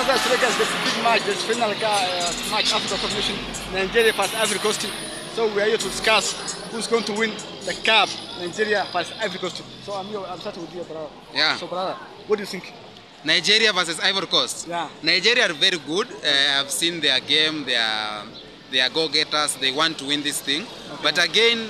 another Australia, this big match, this final match after the competition, Nigeria vs Ivory Coast. So we are here to discuss who's going to win the cup, Nigeria vs Ivory Coast. So I'm here, I'm starting with you, brother. Yeah. So brother, what do you think? Nigeria versus Ivory Coast. Yeah. Nigeria are very good. I've seen their game. They are go-getters. They want to win this thing. Okay. But again,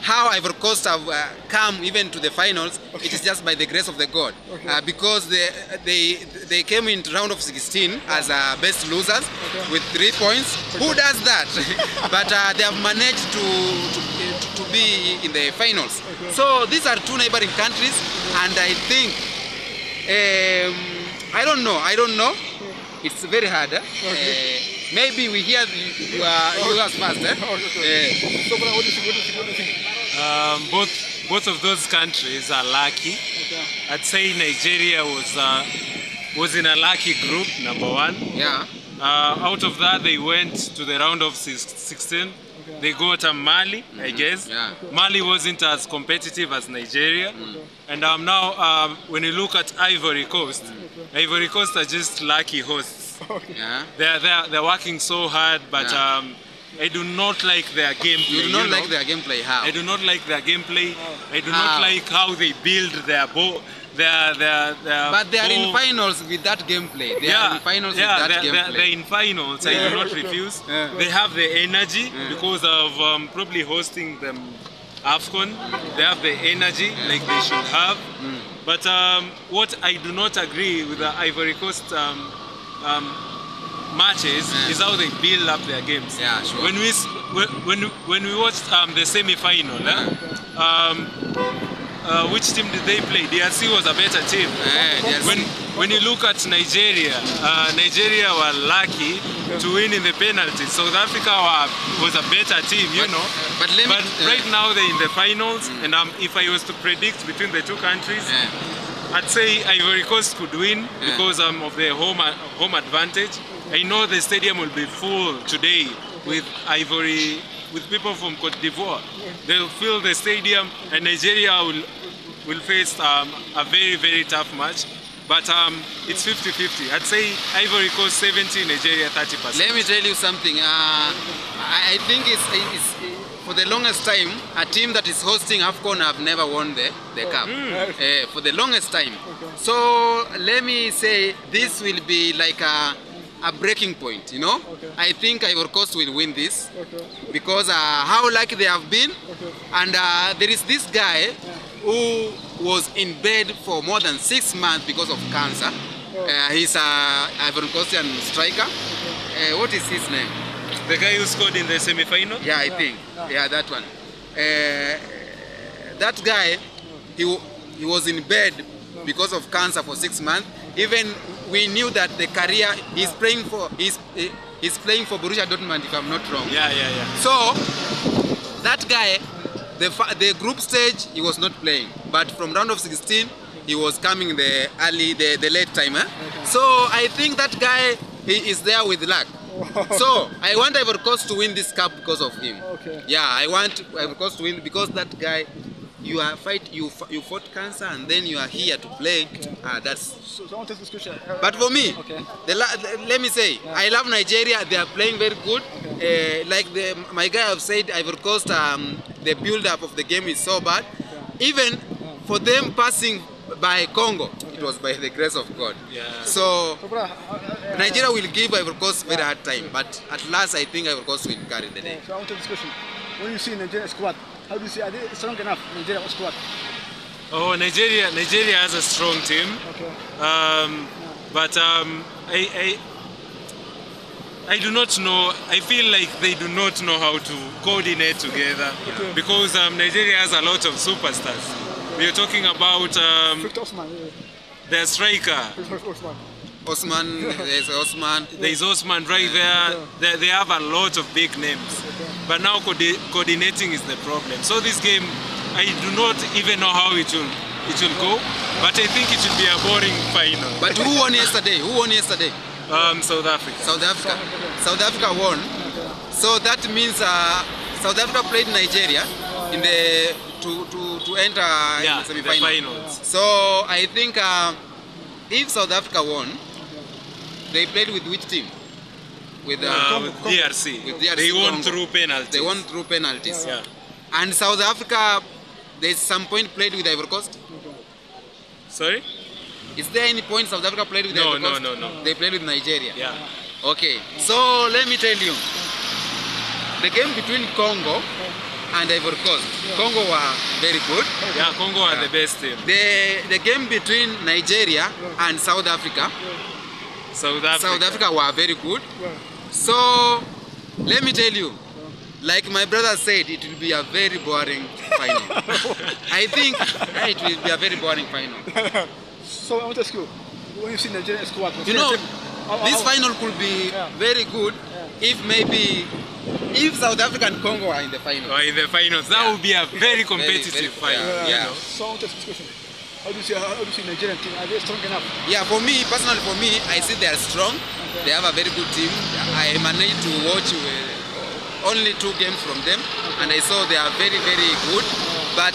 how Ivory Coast have come even to the finals, okay, it is just by the grace of the God. Okay. Because they came into round of 16 as best losers, okay, with 3 points. Okay. Who does that? But they have managed to be in the finals. Okay. So these are two neighboring countries, okay, and I think I don't know. Okay. It's very hard. Okay. Maybe we hear you us first, eh? So, what do you think? Both of those countries are lucky. Okay. I'd say Nigeria was in a lucky group, number one. Yeah. Out of that, they went to the round of 16. Okay. They got a Mali, I guess. Yeah. Okay. Mali wasn't as competitive as Nigeria. Okay. And now, when you look at Ivory Coast, okay, Ivory Coast are just lucky hosts. Okay. Yeah. They're working so hard, but yeah, I do not like their gameplay. You do not like their gameplay? How? I do not like their gameplay. Oh. I do not like how they build their ball. But they are in finals with that gameplay. They are in finals. Yeah. I do not refuse. Yeah. They have the energy, yeah, because of probably hosting them AFCON. They have the energy, yeah, like they should have. Mm. But what I do not agree with the Ivory Coast matches, yeah, is how they build up their games. Yeah, sure. When we watched the semi-final, yeah, which team did they play? DRC was a better team. Yeah, when you look at Nigeria, Nigeria were lucky to win in the penalties. South Africa was a better team, you know. But right now they're in the finals, and if I was to predict between the two countries, yeah, I'd say Ivory Coast could win, yeah, because of their home advantage. I know the stadium will be full today with people from Cote d'Ivoire. They'll fill the stadium, and Nigeria will face a very, very tough match. But it's 50-50. I'd say Ivory Coast 70, Nigeria 30%. Let me tell you something. I think it's for the longest time, a team that is hosting AFCON have never won the cup. Mm. For the longest time. Okay. So let me say this will be like a breaking point, you know. Okay. I think Ivory Coast will win this, okay, because how lucky they have been. Okay. And there is this guy, yeah, who was in bed for more than 6 months because of cancer. Oh. He's an Ivory Coastian striker. Okay. What is his name? The guy who scored in the semi-final? Yeah, I think. Yeah, that one. That guy, he was in bed because of cancer for 6 months. Even we knew that the career he's playing for Borussia Dortmund, if I'm not wrong. Yeah. So that guy, the group stage he was not playing, but from round of 16 he was coming the late time. Okay. So I think that guy he is there with luck. So I want Ivory Coast to win this cup because of him. Okay. Yeah, I want Ivory Coast to win because that guy, you fought cancer and then you are here to play. Okay. Someone takes this question. But for me, okay, let me say, yeah, I love Nigeria. They are playing very good. Okay. Like my guy have said, Ivory Coast, the build-up of the game is so bad. Okay. Even for them passing by Congo, okay, it was by the grace of God. Yeah. So Nigeria will give Ivory Coast very hard time, but at last I think Ivory Coast will carry the day. So I want to discussion. When you see Nigeria squad, how do you see, are they strong enough, Nigeria squad? Oh, Nigeria has a strong team. Okay. But I do not know. I feel like they do not know how to coordinate together, okay, because Nigeria has a lot of superstars. We are talking about their striker. Osman. There's Osman right there. They have a lot of big names. But now coordinating is the problem. So this game, I do not even know how it will go. But I think it should be a boring final. But who won yesterday? South Africa. South Africa won. So that means South Africa played Nigeria in the to enter in the semi-finals. So I think If South Africa won, they played with which team? With DRC. With DRC. They won through penalties. They won through penalties. Yeah. And South Africa, they at some point played with Ivory Coast. Sorry? Is there any point South Africa played with Ivory Coast? No. They played with Nigeria. Yeah. Okay. So let me tell you, the game between Congo and Ivory Coast. Yeah. Congo were very good. Yeah, Congo are the best team. The game between Nigeria and South Africa. Yeah. South Africa were very good. Yeah. So let me tell you, like my brother said, it will be a very boring final. I think it will be a very boring final. So I want to ask you, when you see Nigeria squad, you know, this final could be very good if maybe. If South Africa and Congo are in the finals. Or in the finals, that would be a very competitive final. Yeah. So what is this question? How do you see Nigerian team? Are they strong enough? Yeah, for me, personally for me, I see they are strong. Okay. They have a very good team. Yeah. I managed to watch only 2 games from them. Okay. And I saw they are very, very good. Yeah. But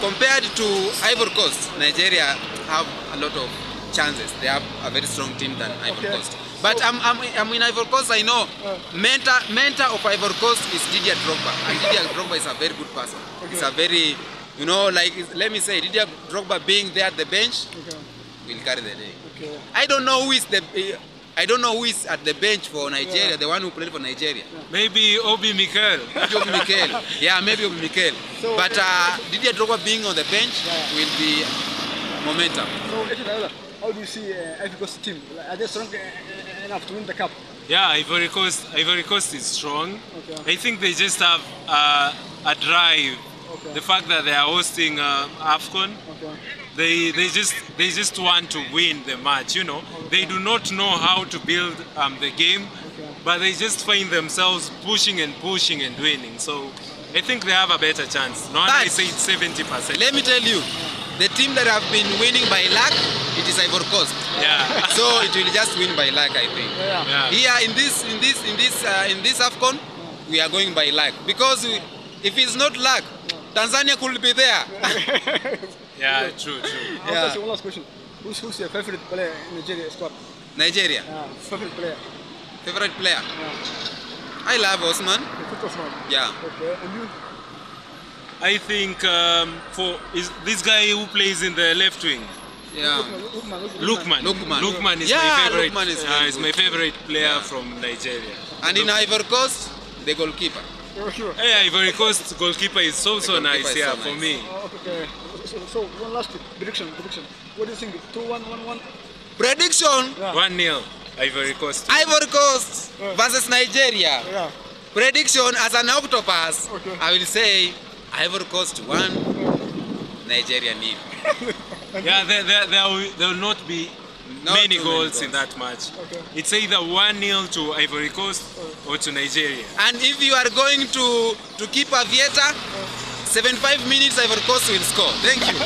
compared to Ivory Coast, Nigeria have a lot of chances. They have a very strong team than Ivory Coast. But I'm in Ivory Coast. I know mentor of Ivory Coast is Didier Drogba, and Didier Drogba is a very good person. Okay. It's a very, you know, like let me say, Didier Drogba being there at the bench will carry the day. Okay. I don't know who is at the bench for Nigeria. Yeah. The one who played for Nigeria. Yeah. Maybe Obi Mikel. Maybe Obi Mikel. So, but Didier Drogba being on the bench will be momentum. So, how do you see Ivory Coast team? Are they strong enough to win the cup? Yeah, Ivory Coast is strong. Okay. I think they just have a drive. Okay. The fact that they are hosting AFCON, they just want to win the match. You know, they do not know how to build the game, but they just find themselves pushing and winning. So I think they have a better chance. No, I say it's 70%. Let me tell you. The team that have been winning by luck, it is Ivory Coast. Yeah. So it will just win by luck, I think. Yeah. Here in this AFCON, we are going by luck because if it's not luck, Tanzania could be there. Yeah, true. I'll ask you one last question. Who's your favorite player in Nigeria squad? Nigeria. Yeah, favorite player. Favorite player. Yeah. I love Osman. Yeah. Okay. And you? I think this guy who plays in the left wing. Yeah. Lookman is my favorite. Lookman is my favorite player from Nigeria. And in Ivory Coast, the goalkeeper. Yeah, Ivory Coast goalkeeper is also nice. Yeah, so for me. Okay. So one last prediction. What do you think? 2-1, 1-1. Prediction. 1-0. Ivory Coast. Ivory Coast versus Nigeria. Yeah. Prediction as an octopus. Okay. I will say. Ivory Coast 1, Nigeria 0. Yeah, there will not be many goals in that match. Okay. It's either 1-0 to Ivory Coast or to Nigeria. And if you are going to keep a theater, 75 minutes Ivory Coast will score. Thank you.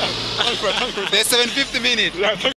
The 750 minutes.